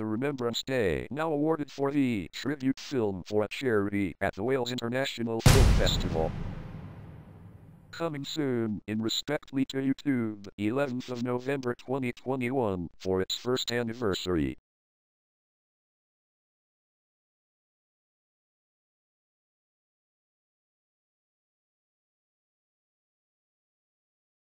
the Remembrance Day, now awarded for the tribute film for a charity at the Wales International Film Festival. Coming soon, in respectfully to YouTube, 11th of November 2021, for its first anniversary.